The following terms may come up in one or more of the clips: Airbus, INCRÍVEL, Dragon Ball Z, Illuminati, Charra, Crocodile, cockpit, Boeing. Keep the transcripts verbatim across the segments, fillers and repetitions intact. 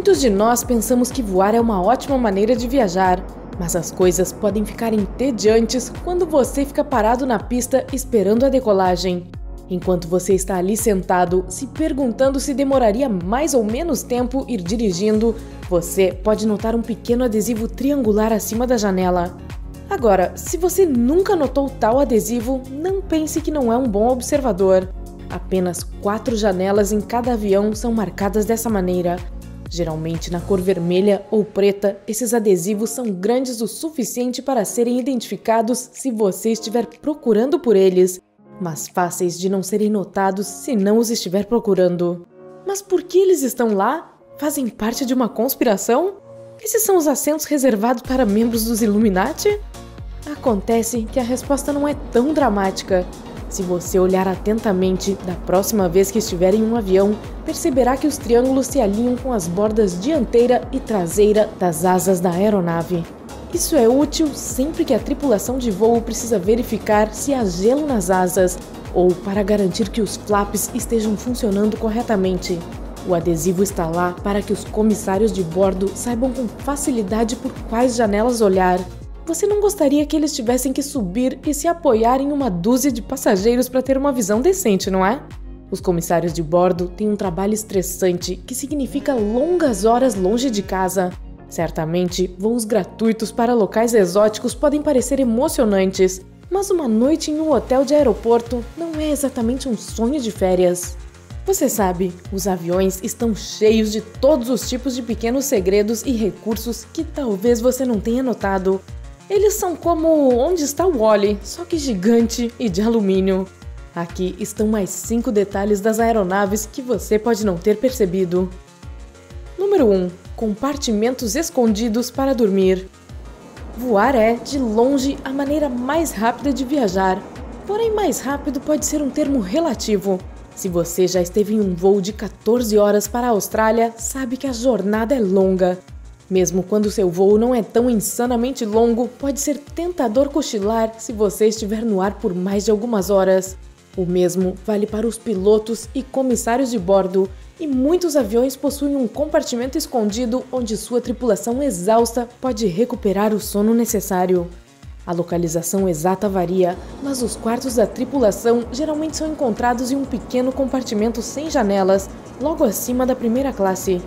Muitos de nós pensamos que voar é uma ótima maneira de viajar, mas as coisas podem ficar entediantes quando você fica parado na pista esperando a decolagem. Enquanto você está ali sentado, se perguntando se demoraria mais ou menos tempo ir dirigindo, você pode notar um pequeno adesivo triangular acima da janela. Agora, se você nunca notou tal adesivo, não pense que não é um bom observador. Apenas quatro janelas em cada avião são marcadas dessa maneira. Geralmente na cor vermelha ou preta, esses adesivos são grandes o suficiente para serem identificados se você estiver procurando por eles, mas fáceis de não serem notados se não os estiver procurando. Mas por que eles estão lá? Fazem parte de uma conspiração? Esses são os assentos reservados para membros dos Illuminati? Acontece que a resposta não é tão dramática. Se você olhar atentamente, da próxima vez que estiver em um avião, perceberá que os triângulos se alinham com as bordas dianteira e traseira das asas da aeronave. Isso é útil sempre que a tripulação de voo precisa verificar se há gelo nas asas ou para garantir que os flaps estejam funcionando corretamente. O adesivo está lá para que os comissários de bordo saibam com facilidade por quais janelas olhar. Você não gostaria que eles tivessem que subir e se apoiar em uma dúzia de passageiros para ter uma visão decente, não é? Os comissários de bordo têm um trabalho estressante que significa longas horas longe de casa. Certamente, voos gratuitos para locais exóticos podem parecer emocionantes, mas uma noite em um hotel de aeroporto não é exatamente um sonho de férias. Você sabe, os aviões estão cheios de todos os tipos de pequenos segredos e recursos que talvez você não tenha notado. Eles são como Onde Está o Wally, só que gigante e de alumínio. Aqui estão mais cinco detalhes das aeronaves que você pode não ter percebido. Número um. Compartimentos escondidos para dormir. Voar é, de longe, a maneira mais rápida de viajar. Porém, mais rápido pode ser um termo relativo. Se você já esteve em um voo de quatorze horas para a Austrália, sabe que a jornada é longa. Mesmo quando seu voo não é tão insanamente longo, pode ser tentador cochilar se você estiver no ar por mais de algumas horas. O mesmo vale para os pilotos e comissários de bordo, e muitos aviões possuem um compartimento escondido onde sua tripulação exausta pode recuperar o sono necessário. A localização exata varia, mas os quartos da tripulação geralmente são encontrados em um pequeno compartimento sem janelas, logo acima da primeira classe.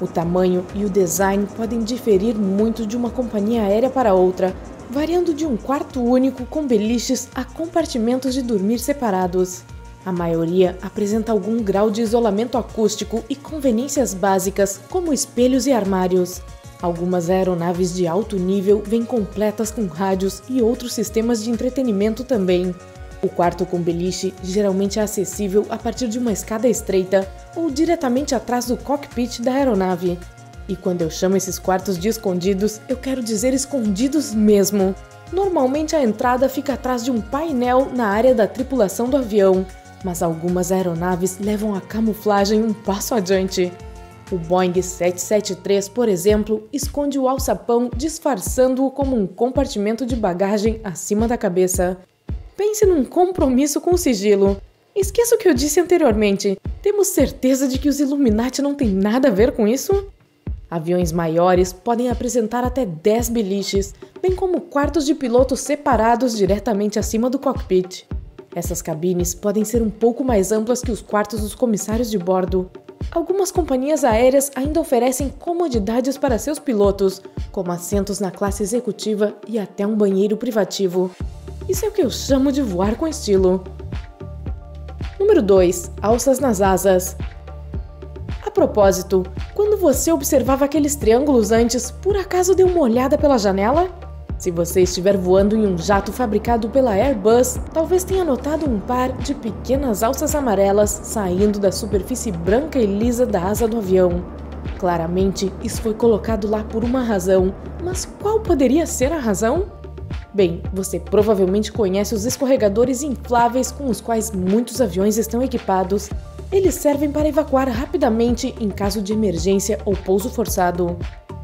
O tamanho e o design podem diferir muito de uma companhia aérea para outra, variando de um quarto único com beliches a compartimentos de dormir separados. A maioria apresenta algum grau de isolamento acústico e conveniências básicas, como espelhos e armários. Algumas aeronaves de alto nível vêm completas com rádios e outros sistemas de entretenimento também. O quarto com beliche geralmente é acessível a partir de uma escada estreita ou diretamente atrás do cockpit da aeronave. E quando eu chamo esses quartos de escondidos, eu quero dizer escondidos mesmo. Normalmente a entrada fica atrás de um painel na área da tripulação do avião, mas algumas aeronaves levam a camuflagem um passo adiante. O Boeing sete sete três, por exemplo, esconde o alçapão disfarçando-o como um compartimento de bagagem acima da cabeça. Pense num compromisso com o sigilo. Esqueça o que eu disse anteriormente. Temos certeza de que os Illuminati não têm nada a ver com isso? Aviões maiores podem apresentar até dez beliches, bem como quartos de pilotos separados diretamente acima do cockpit. Essas cabines podem ser um pouco mais amplas que os quartos dos comissários de bordo. Algumas companhias aéreas ainda oferecem comodidades para seus pilotos, como assentos na classe executiva e até um banheiro privativo. Isso é o que eu chamo de voar com estilo. Número dois. Alças nas asas. A propósito, quando você observava aqueles triângulos antes, por acaso deu uma olhada pela janela? Se você estiver voando em um jato fabricado pela Airbus, talvez tenha notado um par de pequenas alças amarelas saindo da superfície branca e lisa da asa do avião. Claramente, isso foi colocado lá por uma razão, mas qual poderia ser a razão? Bem, você provavelmente conhece os escorregadores infláveis com os quais muitos aviões estão equipados. Eles servem para evacuar rapidamente em caso de emergência ou pouso forçado.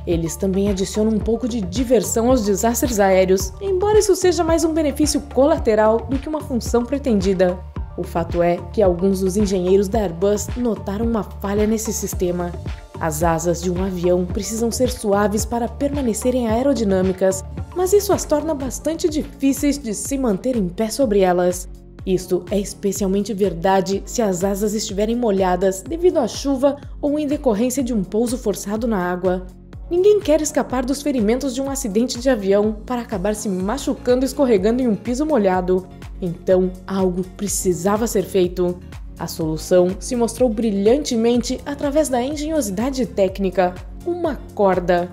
Eles também adicionam um pouco de diversão aos desastres aéreos, embora isso seja mais um benefício colateral do que uma função pretendida. O fato é que alguns dos engenheiros da Airbus notaram uma falha nesse sistema. As asas de um avião precisam ser suaves para permanecerem aerodinâmicas, mas isso as torna bastante difíceis de se manter em pé sobre elas. Isto é especialmente verdade se as asas estiverem molhadas devido à chuva ou em decorrência de um pouso forçado na água. Ninguém quer escapar dos ferimentos de um acidente de avião para acabar se machucando escorregando em um piso molhado. Então, algo precisava ser feito. A solução se mostrou brilhantemente através da engenhosidade técnica – uma corda.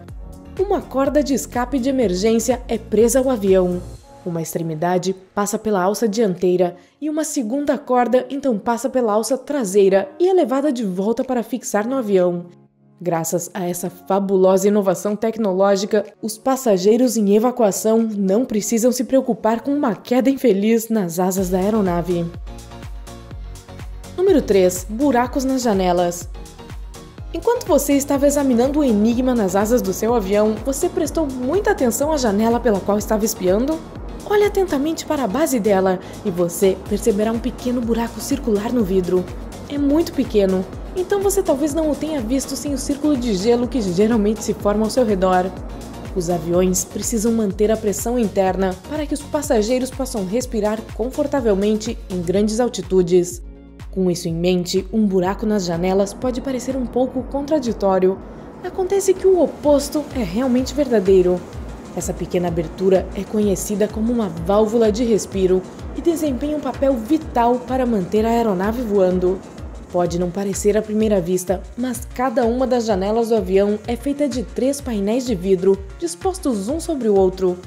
Uma corda de escape de emergência é presa ao avião. Uma extremidade passa pela alça dianteira e uma segunda corda então passa pela alça traseira e é levada de volta para fixar no avião. Graças a essa fabulosa inovação tecnológica, os passageiros em evacuação não precisam se preocupar com uma queda infeliz nas asas da aeronave. Número três. Buracos nas janelas. Enquanto você estava examinando o enigma nas asas do seu avião, você prestou muita atenção à janela pela qual estava espiando? Olhe atentamente para a base dela e você perceberá um pequeno buraco circular no vidro. É muito pequeno. Então você talvez não o tenha visto sem o círculo de gelo que geralmente se forma ao seu redor. Os aviões precisam manter a pressão interna para que os passageiros possam respirar confortavelmente em grandes altitudes. Com isso em mente, um buraco nas janelas pode parecer um pouco contraditório. Acontece que o oposto é realmente verdadeiro. Essa pequena abertura é conhecida como uma válvula de respiro e desempenha um papel vital para manter a aeronave voando. Pode não parecer à primeira vista, mas cada uma das janelas do avião é feita de três painéis de vidro, dispostos um sobre o outro.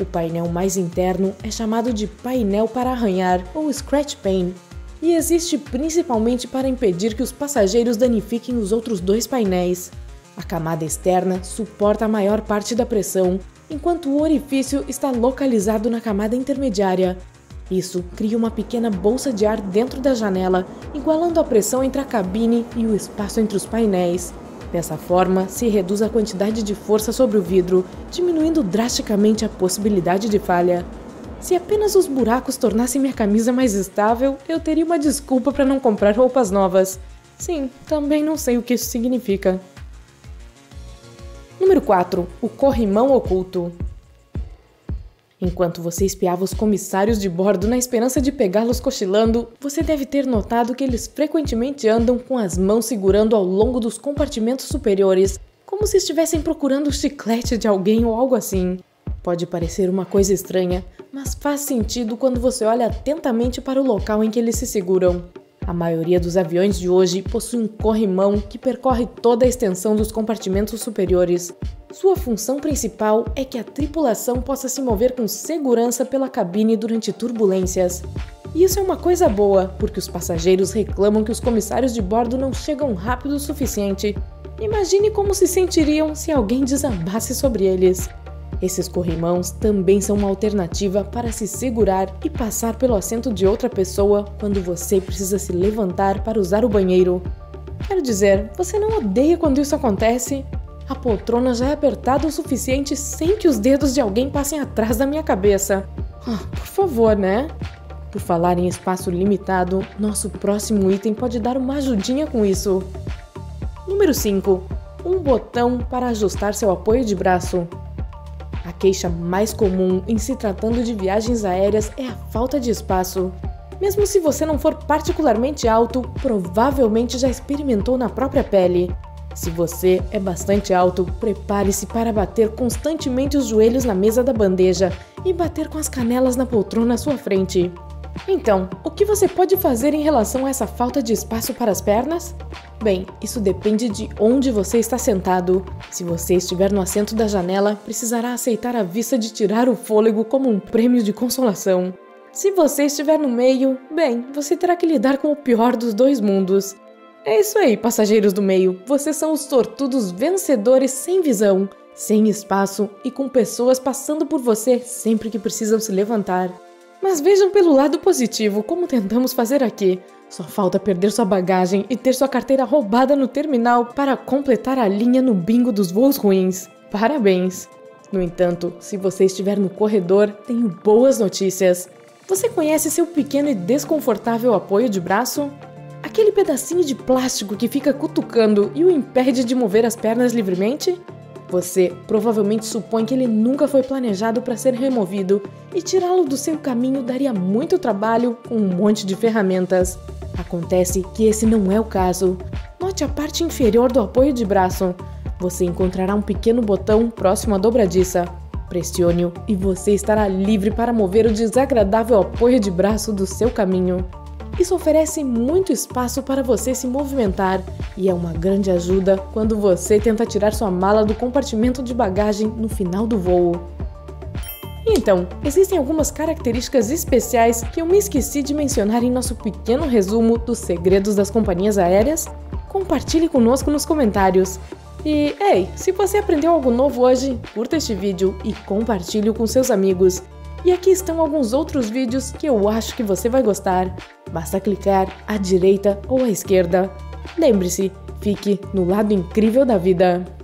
O painel mais interno é chamado de painel para arranhar, ou scratch pane, e existe principalmente para impedir que os passageiros danifiquem os outros dois painéis. A camada externa suporta a maior parte da pressão, enquanto o orifício está localizado na camada intermediária. Isso cria uma pequena bolsa de ar dentro da janela, igualando a pressão entre a cabine e o espaço entre os painéis. Dessa forma, se reduz a quantidade de força sobre o vidro, diminuindo drasticamente a possibilidade de falha. Se apenas os buracos tornassem minha camisa mais estável, eu teria uma desculpa para não comprar roupas novas. Sim, também não sei o que isso significa. Número quatro. O corrimão oculto. Enquanto você espiava os comissários de bordo na esperança de pegá-los cochilando, você deve ter notado que eles frequentemente andam com as mãos segurando ao longo dos compartimentos superiores, como se estivessem procurando o chiclete de alguém ou algo assim. Pode parecer uma coisa estranha, mas faz sentido quando você olha atentamente para o local em que eles se seguram. A maioria dos aviões de hoje possui um corrimão que percorre toda a extensão dos compartimentos superiores. Sua função principal é que a tripulação possa se mover com segurança pela cabine durante turbulências. E isso é uma coisa boa, porque os passageiros reclamam que os comissários de bordo não chegam rápido o suficiente. Imagine como se sentiriam se alguém desambasse sobre eles. Esses corrimãos também são uma alternativa para se segurar e passar pelo assento de outra pessoa quando você precisa se levantar para usar o banheiro. Quero dizer, você não odeia quando isso acontece? A poltrona já é apertada o suficiente sem que os dedos de alguém passem atrás da minha cabeça. Oh, por favor, né? Por falar em espaço limitado, nosso próximo item pode dar uma ajudinha com isso. Número cinco. Um botão para ajustar seu apoio de braço. A queixa mais comum em se tratando de viagens aéreas é a falta de espaço. Mesmo se você não for particularmente alto, provavelmente já experimentou na própria pele. Se você é bastante alto, prepare-se para bater constantemente os joelhos na mesa da bandeja e bater com as canelas na poltrona à sua frente. Então, o que você pode fazer em relação a essa falta de espaço para as pernas? Bem, isso depende de onde você está sentado. Se você estiver no assento da janela, precisará aceitar a vista de tirar o fôlego como um prêmio de consolação. Se você estiver no meio, bem, você terá que lidar com o pior dos dois mundos. É isso aí, passageiros do meio, vocês são os sortudos vencedores sem visão, sem espaço e com pessoas passando por você sempre que precisam se levantar. Mas vejam pelo lado positivo, como tentamos fazer aqui. Só falta perder sua bagagem e ter sua carteira roubada no terminal para completar a linha no bingo dos voos ruins. Parabéns! No entanto, se você estiver no corredor, tenho boas notícias. Você conhece seu pequeno e desconfortável apoio de braço? Aquele pedacinho de plástico que fica cutucando e o impede de mover as pernas livremente? Você provavelmente supõe que ele nunca foi planejado para ser removido e tirá-lo do seu caminho daria muito trabalho com um monte de ferramentas. Acontece que esse não é o caso. Note a parte inferior do apoio de braço. Você encontrará um pequeno botão próximo à dobradiça. Pressione-o e você estará livre para mover o desagradável apoio de braço do seu caminho. Isso oferece muito espaço para você se movimentar e é uma grande ajuda quando você tenta tirar sua mala do compartimento de bagagem no final do voo. Então, existem algumas características especiais que eu me esqueci de mencionar em nosso pequeno resumo dos segredos das companhias aéreas? Compartilhe conosco nos comentários! E, ei, se você aprendeu algo novo hoje, curta este vídeo e compartilhe-o com seus amigos. E aqui estão alguns outros vídeos que eu acho que você vai gostar. Basta clicar à direita ou à esquerda. Lembre-se, fique no lado incrível da vida!